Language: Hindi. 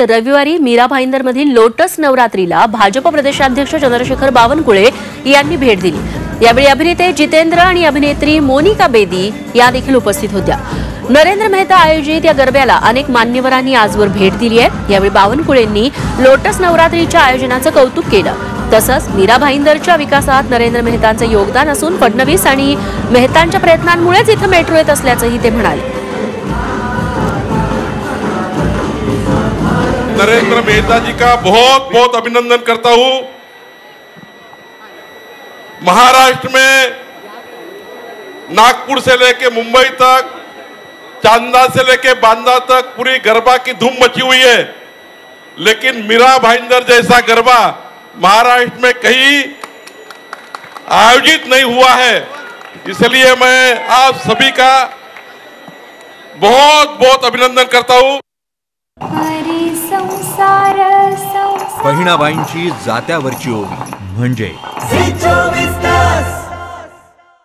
तर रविवारी मीरा भाईंदर मधील लोटस नवरात्रीला भाजप प्रदेशाध्यक्ष चंद्रशेखर बावनकुळे यांनी भेट दिली। यावेळी अभिनेते जितेंद्र आणि अभिनेत्री मोनिका बेदी या देखील उपस्थित होत्या। नरेंद्र मेहता आयोजित या गरब्याला अनेक मान्यवरांनी आजवर भेट दिली आहे। यावेळी बावनकुळेंनी लोटस नवरात्रीच्या आयोजनाचं कौतुक केलं। तसंच मीरा भाईंदरच्या विकासात नरेंद्र मेहतांचे योगदान असून फडणवीस आणि मेहतांच्या प्रयत्नांमुळेच इथे मेट्रो येत असल्याचंही ते म्हणाले। नरेंद्र मेहता जी का बहुत बहुत अभिनंदन करता हूं। महाराष्ट्र में नागपुर से लेके मुंबई तक, चांदा से लेके बांदा तक पूरी गरबा की धूम मची हुई है, लेकिन मीरा भाईंदर जैसा गरबा महाराष्ट्र में कहीं आयोजित नहीं हुआ है। इसलिए मैं आप सभी का बहुत बहुत अभिनंदन करता हूं। कहिणाबाईंची जात्यावरची ओवी म्हणजे